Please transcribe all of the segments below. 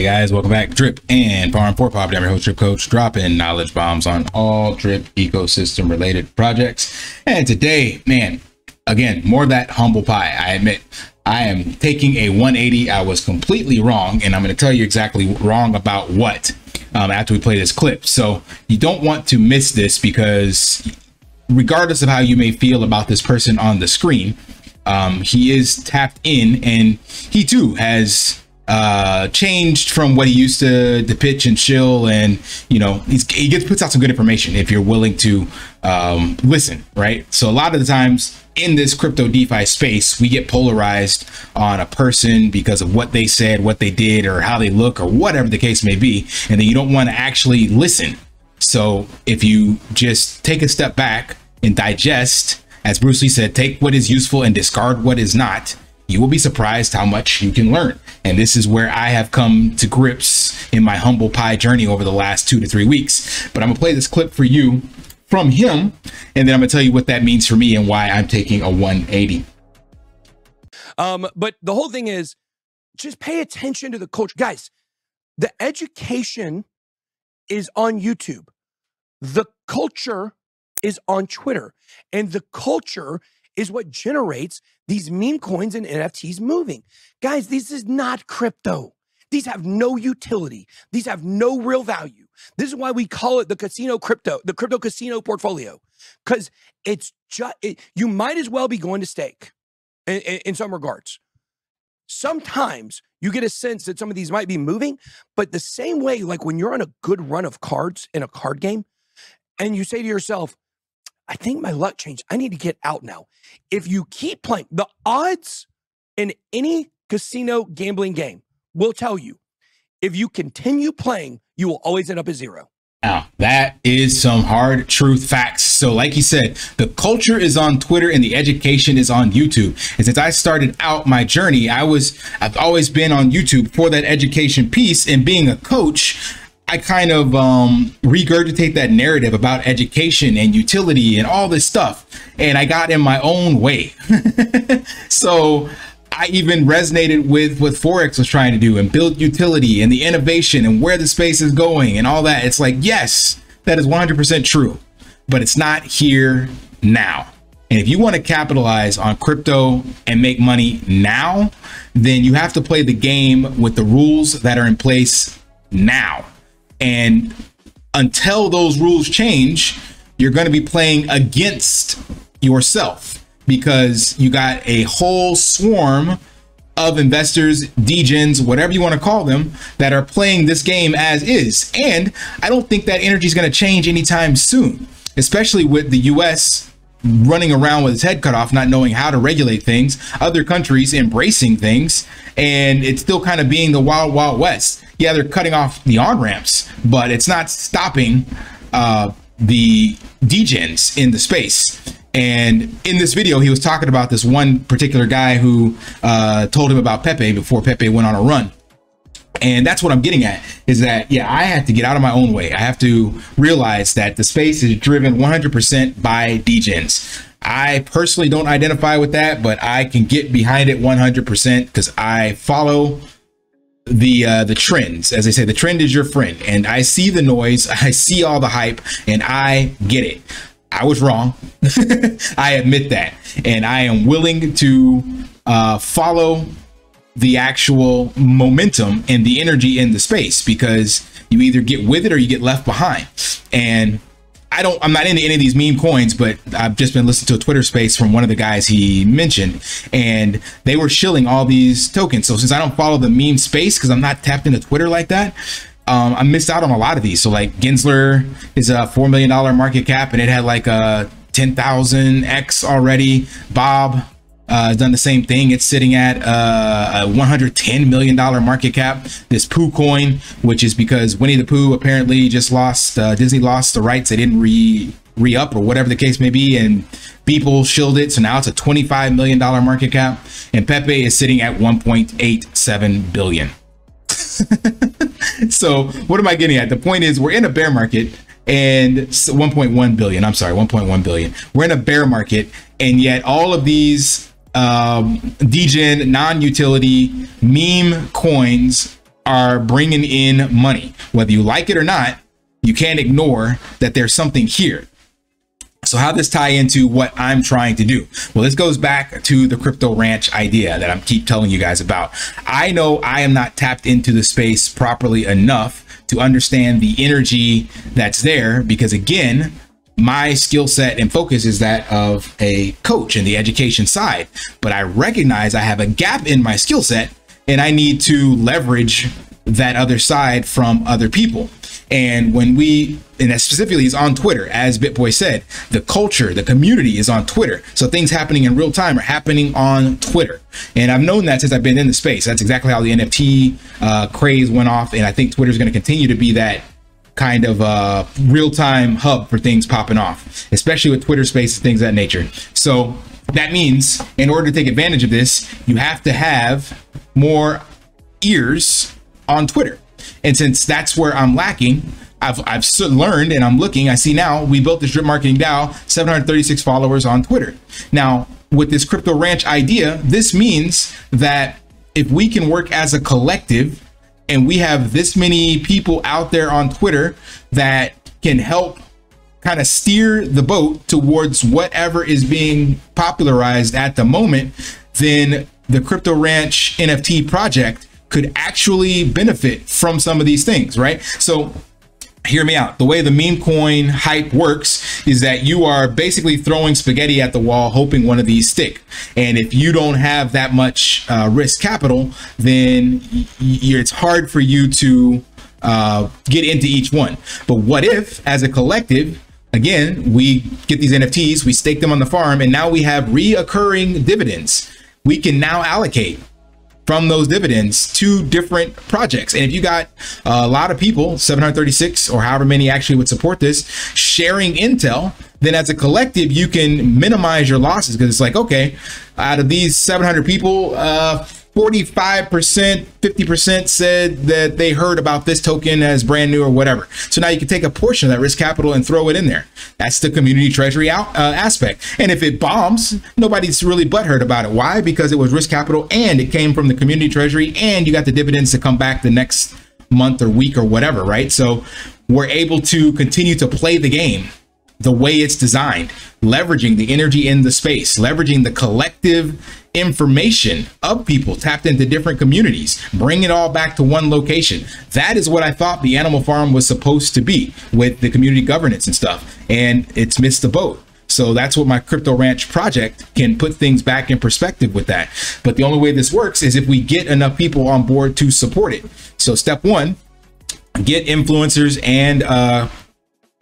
Hey guys, welcome back. Drip and Farm for Pop. I'm your host, Drip Coach, dropping knowledge bombs on all Drip ecosystem related projects. And today, man, again, more of that humble pie. I admit I am taking a 180. I was completely wrong, and I'm going to tell you exactly wrong about what after we play this clip. So you don't want to miss this, because regardless of how you may feel about this person on the screen, he is tapped in, and he too has changed from what he used to pitch and chill, and you know he puts out some good information if you're willing to listen, right? So a lot of the times in this crypto DeFi space, we get polarized on a person because of what they said, what they did, or how they look, or whatever the case may be, and then you don't want to actually listen. So if you just take a step back and digest, as Bruce Lee said, take what is useful and discard what is not, you will be surprised how much you can learn. And this is where I have come to grips in my humble pie journey over the last 2 to 3 weeks. But I'm gonna play this clip for you from him, and then I'm gonna tell you what that means for me and why I'm taking a 180. But the whole thing is just pay attention to the coach. Guys, the education is on YouTube. The culture is on Twitter. And the culture is what generates these meme coins and NFTs moving. Guys, this is not crypto. These have no utility. These have no real value. This is why we call it the casino crypto, the crypto casino portfolio, because it's just, you might as well be going to stake in some regards. Sometimes you get a sense that some of these might be moving, but the same way, like when you're on a good run of cards in a card game and you say to yourself, I think my luck changed. I need to get out now. If you keep playing, the odds in any casino gambling game will tell you, if you continue playing, you will always end up at zero. Now, that is some hard truth facts. So like he said, the culture is on Twitter and the education is on YouTube. And since I started out my journey, I've always been on YouTube for that education piece, and being a coach, I kind of regurgitate that narrative about education and utility and all this stuff, and I got in my own way. So I even resonated with what Forex was trying to do, and build utility and the innovation and where the space is going and all that. It's like, yes, that is 100% true, but it's not here now. And if you want to capitalize on crypto and make money now, then you have to play the game with the rules that are in place now. And until those rules change, you're going to be playing against yourself, because you got a whole swarm of investors, degens, whatever you want to call them, that are playing this game as is. And I don't think that energy is going to change anytime soon, especially with the US running around with its head cut off, not knowing how to regulate things, other countries embracing things, and it's still kind of being the wild, wild west. Yeah, they're cutting off the on-ramps, but it's not stopping the degens in the space. And in this video, he was talking about this one particular guy who told him about Pepe before Pepe went on a run. And that's what I'm getting at, is that, yeah, I have to get out of my own way. I have to realize that the space is driven 100% by degens. I personally don't identify with that, but I can get behind it 100% because I follow the trends. As they say, the trend is your friend. And I see the noise, I see all the hype, and I get it. I was wrong. I admit that. And I am willing to follow the actual momentum and the energy in the space, because you either get with it or you get left behind. And I'm not into any of these meme coins, but I've just been listening to a Twitter space from one of the guys he mentioned, and they were shilling all these tokens. So since I don't follow the meme space, because I'm not tapped into Twitter like that, I missed out on a lot of these. So like Gensler is a $4 million market cap, and it had like a 10,000x already. Bob done the same thing. It's sitting at a $110 million market cap. This Pooh coin, which is because Winnie the Pooh apparently just lost, Disney lost the rights. They didn't re-up or whatever the case may be, and people shilled it. So now it's a $25 million market cap, and Pepe is sitting at $1.87 billion. So what am I getting at? The point is, we're in a bear market, and so 1.1 billion, I'm sorry, 1.1 billion. We're in a bear market, and yet all of these degen non-utility meme coins are bringing in money. Whether you like it or not, you can't ignore that there's something here. So how does this tie into what I'm trying to do? Well, this goes back to the Crypto Ranch idea that I'm keep telling you guys about. I know I am not tapped into the space properly enough to understand the energy that's there, because again, my skill set and focus is that of a coach in the education side, but I recognize I have a gap in my skill set and I need to leverage that other side from other people. And when we, and that specifically is on Twitter, as BitBoy said, the culture, the community is on Twitter. So things happening in real time are happening on Twitter. And I've known that since I've been in the space. That's exactly how the NFT craze went off. And I think Twitter is going to continue to be that kind of real-time hub for things popping off, especially with Twitter spaces, things of that nature. So that means in order to take advantage of this, you have to have more ears on Twitter. And since that's where I'm lacking, I've learned and I'm looking, I see now we built this Drip Marketing DAO, 736 followers on Twitter. Now, with this Crypto Ranch idea, this means that if we can work as a collective and we have this many people out there on Twitter that can help kind of steer the boat towards whatever is being popularized at the moment, then the Crypto Ranch NFT project could actually benefit from some of these things, right? So hear me out. The way the meme coin hype works is that you are basically throwing spaghetti at the wall, hoping one of these stick. And if you don't have that much risk capital, then it's hard for you to get into each one. But what if, as a collective, again, we get these NFTs, we stake them on the farm, and now we have reoccurring dividends. We can now allocate from those dividends to different projects. And if you got a lot of people, 736 or however many actually would support this, sharing intel, then as a collective, you can minimize your losses, because it's like, okay, out of these 700 people, 45%, 50% said that they heard about this token as brand new or whatever. So now you can take a portion of that risk capital and throw it in there. That's the community treasury aspect. And if it bombs, nobody's really butthurt about it. Why? Because it was risk capital and it came from the community treasury and you got the dividends to come back the next month or week or whatever, right? So we're able to continue to play the game the way it's designed, leveraging the energy in the space, leveraging the collective information of people tapped into different communities, bring it all back to one location. That is what I thought the Animal Farm was supposed to be with the community governance and stuff, and it's missed the boat. So that's what my Crypto Ranch project can put things back in perspective with that. But the only way this works is if we get enough people on board to support it. So step one, get influencers and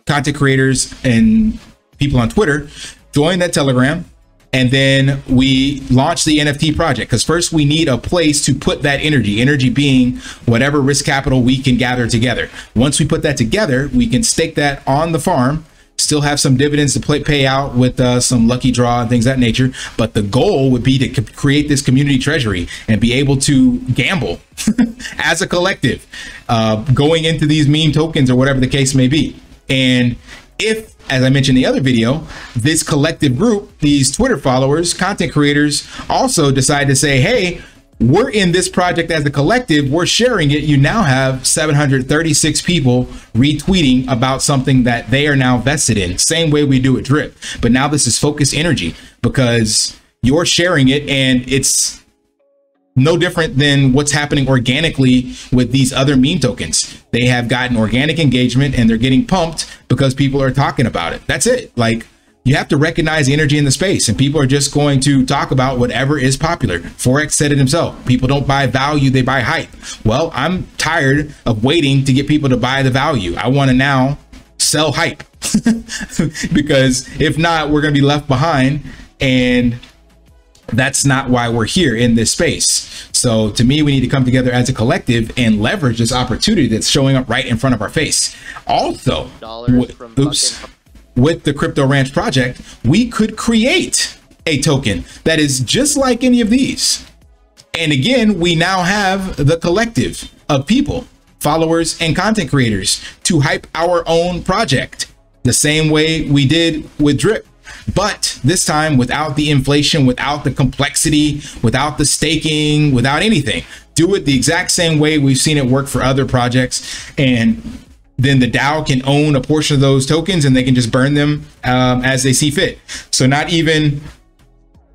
content creators and people on Twitter, join that Telegram, and then we launch the NFT project. Because first we need a place to put that energy, energy being whatever risk capital we can gather together. Once we put that together, we can stake that on the farm, still have some dividends to pay out with some lucky draw and things of that nature. But the goal would be to create this community treasury and be able to gamble as a collective, going into these meme tokens or whatever the case may be. And if, as I mentioned in the other video, this collective group, these Twitter followers, content creators, also decide to say, hey, we're in this project as a collective, we're sharing it. You now have 736 people retweeting about something that they are now vested in, same way we do at Drip. But now this is focused energy because you're sharing it, and it's no different than what's happening organically with these other meme tokens. They have gotten organic engagement and they're getting pumped because people are talking about it. That's it. Like, you have to recognize the energy in the space, and people are just going to talk about whatever is popular. Forex said it himself. People don't buy value, they buy hype. Well, I'm tired of waiting to get people to buy the value. I want to now sell hype because if not, we're going to be left behind, and that's not why we're here in this space. So to me, we need to come together as a collective and leverage this opportunity that's showing up right in front of our face. Also, with the Crypto Ranch project, we could create a token that is just like any of these. And again, we now have the collective of people, followers and content creators to hype our own project the same way we did with Drip. But this time without the inflation, without the complexity, without the staking, without anything, do it the exact same way we've seen it work for other projects, and then the DAO can own a portion of those tokens and they can just burn them as they see fit. So not even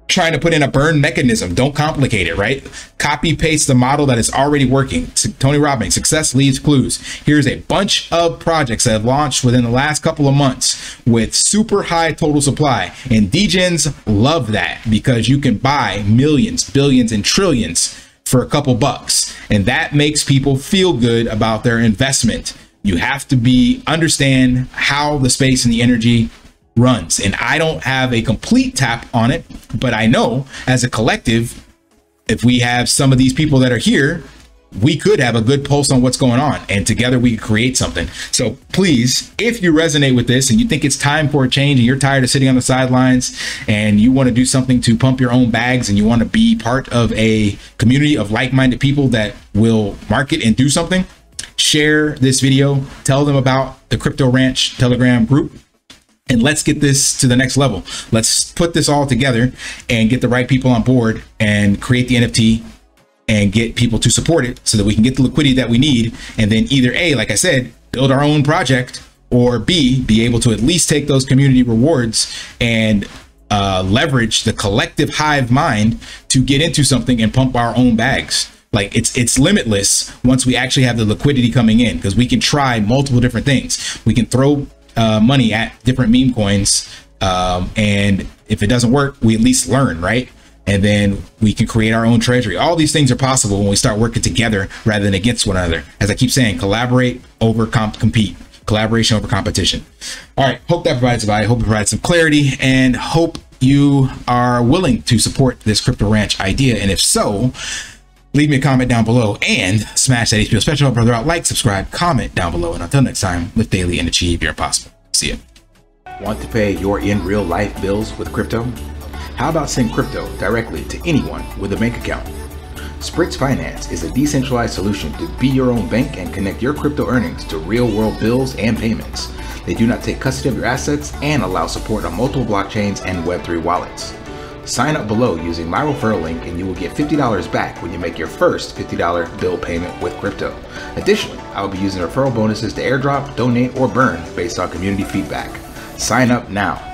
trying to put in a burn mechanism. Don't complicate it, right? Copy paste the model that is already working. Tony Robbins, success leaves clues. Here's a bunch of projects that have launched within the last couple of months with super high total supply. And DGens love that because you can buy millions, billions, and trillions for a couple bucks. And that makes people feel good about their investment. You have to understand how the space and the energy runs. And I don't have a complete tap on it, but I know as a collective, if we have some of these people that are here, we could have a good pulse on what's going on, and together we could create something. So please, if you resonate with this and you think it's time for a change and you're tired of sitting on the sidelines and you want to do something to pump your own bags and you want to be part of a community of like-minded people that will market and do something, share this video, tell them about the Crypto Ranch Telegram group, and let's get this to the next level. Let's put this all together and get the right people on board and create the NFT and get people to support it so that we can get the liquidity that we need. And then either A, like I said, build our own project, or B, be able to at least take those community rewards and leverage the collective hive mind to get into something and pump our own bags. Like it's limitless once we actually have the liquidity coming in, because we can try multiple different things. We can throw money at different meme coins, and if it doesn't work, we at least learn, right? And then we can create our own treasury. All these things are possible when we start working together rather than against one another. As I keep saying, collaborate over compete, collaboration over competition. All right, hope that provides value. Hope it provides some clarity, and hope you are willing to support this Crypto Ranch idea. And if so, leave me a comment down below and smash that HBO special brother out. Like, subscribe, comment down below. And until next time, live daily and achieve your impossible. See ya. Want to pay your in real life bills with crypto? How about send crypto directly to anyone with a bank account? Spritz Finance is a decentralized solution to be your own bank and connect your crypto earnings to real world bills and payments. They do not take custody of your assets and allow support on multiple blockchains and Web3 wallets. Sign up below using my referral link and you will get $50 back when you make your first $50 bill payment with crypto. Additionally, I will be using referral bonuses to airdrop, donate, or burn based on community feedback. Sign up now.